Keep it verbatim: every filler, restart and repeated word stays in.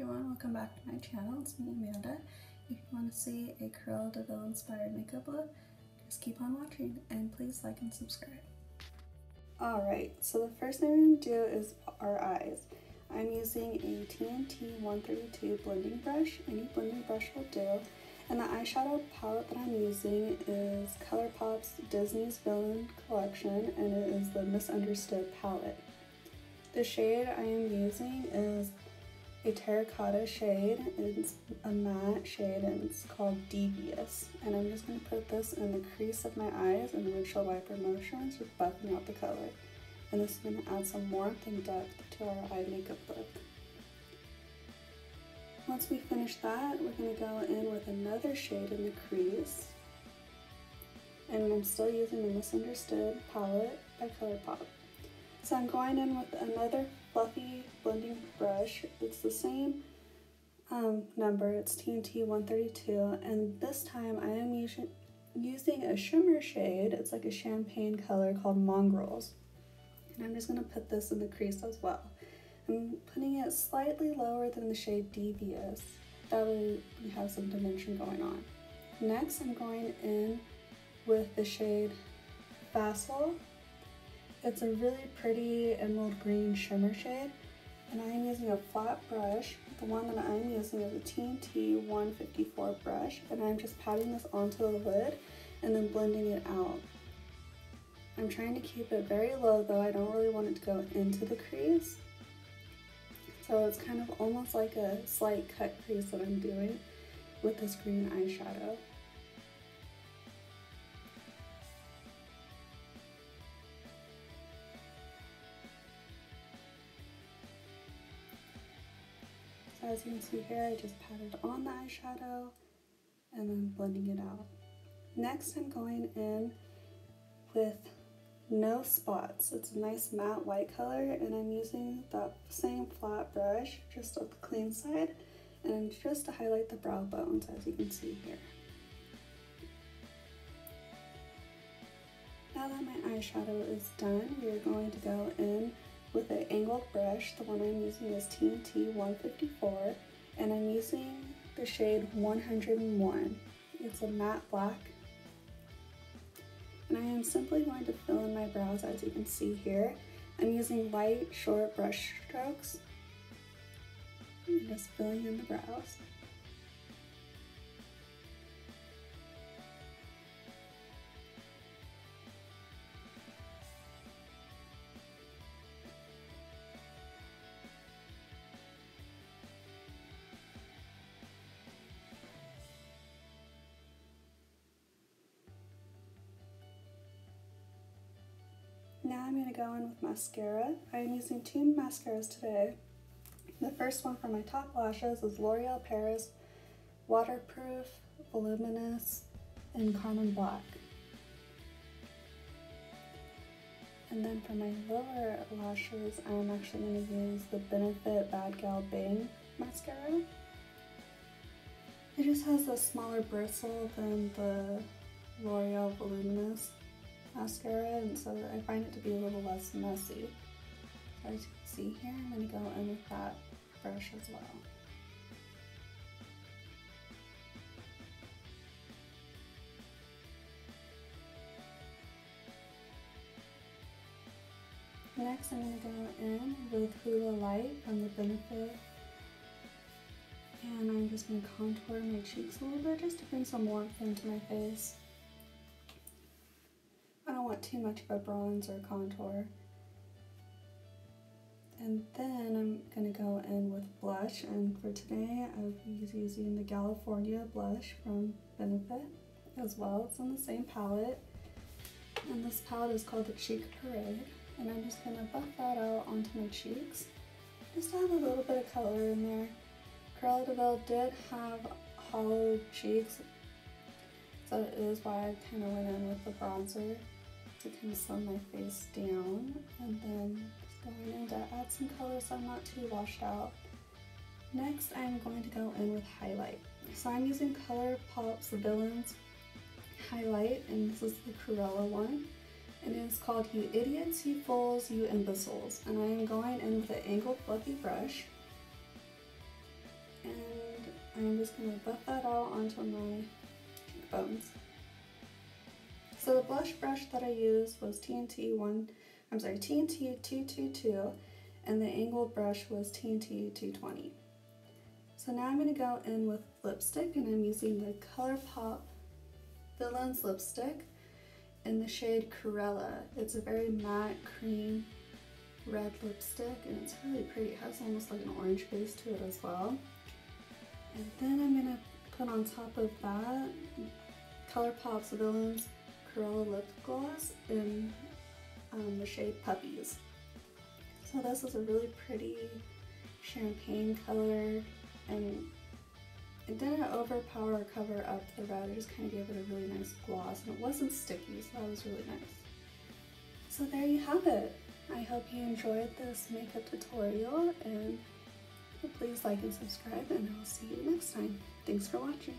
everyone, welcome back to my channel. It's me, Amanda. If you want to see a Cruella de Vil inspired makeup look, just keep on watching and please like and subscribe. Alright, so the first thing we're going to do is our eyes. I'm using a T N T one thirty-two blending brush. Any blending brush will do. And the eyeshadow palette that I'm using is ColourPop's Disney's Villain Collection, and it is the Misunderstood palette. The shade I am using is a terracotta shade. It's a matte shade and it's called Devious. And I'm just going to put this in the crease of my eyes and the windshield wiper motions, just buffing out the color. And this is going to add some warmth and depth to our eye makeup look. Once we finish that, we're going to go in with another shade in the crease. And I'm still using the Misunderstood palette by ColourPop. So I'm going in with another fluffy blending brush. It's the same um, number, it's T N T one thirty-two, and this time I am us using a shimmer shade. It's like a champagne color called Mongrels. And I'm just going to put this in the crease as well. I'm putting it slightly lower than the shade Devious, that way we have some dimension going on. Next, I'm going in with the shade Basil. It's a really pretty emerald green shimmer shade, and I'm using a flat brush. The one that I'm using is a T N T one fifty-four brush, and I'm just patting this onto the lid and then blending it out. I'm trying to keep it very low though, I don't really want it to go into the crease. So it's kind of almost like a slight cut crease that I'm doing with this green eyeshadow. So as you can see here, I just patted on the eyeshadow and then blending it out. Next, I'm going in with No Spots. It's a nice matte white color, and I'm using that same flat brush just on the clean side and just to highlight the brow bones, as you can see here. Now that my eyeshadow is done, we are going to go in with an angled brush. The one I'm using is T N T one fifty-four, and I'm using the shade one oh one. It's a matte black. And I am simply going to fill in my brows, as you can see here. I'm using light, short brush strokes. I'm just filling in the brows. Now I'm going to go in with mascara. I am using two mascaras today. The first one for my top lashes is L'Oreal Paris Waterproof, Voluminous, and Carmen Black. And then for my lower lashes, I'm actually going to use the Benefit Bad Gal Bang mascara. It just has a smaller bristle than the L'Oreal Voluminous mascara, and so I find it to be a little less messy. As you can see here, I'm going to go in with that brush as well. Next, I'm going to go in with Hoola Light from the Benefit, and I'm just going to contour my cheeks a little bit just to bring some warmth into my face. Too much of a bronze or contour. And then I'm going to go in with blush, and for today I'm using the Galifornia blush from Benefit as well. It's on the same palette, and this palette is called the Cheek Parade, and I'm just going to buff that out onto my cheeks just to have a little bit of color in there. Cruella de Vil did have hollow cheeks, so it is why I kind of went in with the bronzer to kind of slim my face down, and then just going in to add some color so I'm not too washed out. Next, I'm going to go in with highlight. So I'm using ColourPop's Villains Highlight, and this is the Cruella one. And it is called You Idiots, You Fools, You Imbeciles. And I am going in with an angled fluffy brush. and I'm just going to buff that out onto my cheekbones. So the blush brush that I used was T N T one, I'm sorry, T N T two twenty-two, and the angled brush was T N T two twenty. So now I'm going to go in with lipstick, and I'm using the ColourPop Villains lipstick in the shade Cruella. It's a very matte cream red lipstick, and it's really pretty. It has almost like an orange base to it as well. And then I'm going to put on top of that ColourPop's Villains Cruella Lip Gloss in um, the shade Puppies. So this is a really pretty champagne color, and it didn't overpower or cover up the red. It just kind of gave it a really nice gloss, and it wasn't sticky, so that was really nice. So there you have it. I hope you enjoyed this makeup tutorial, and please like and subscribe, and I'll see you next time. Thanks for watching.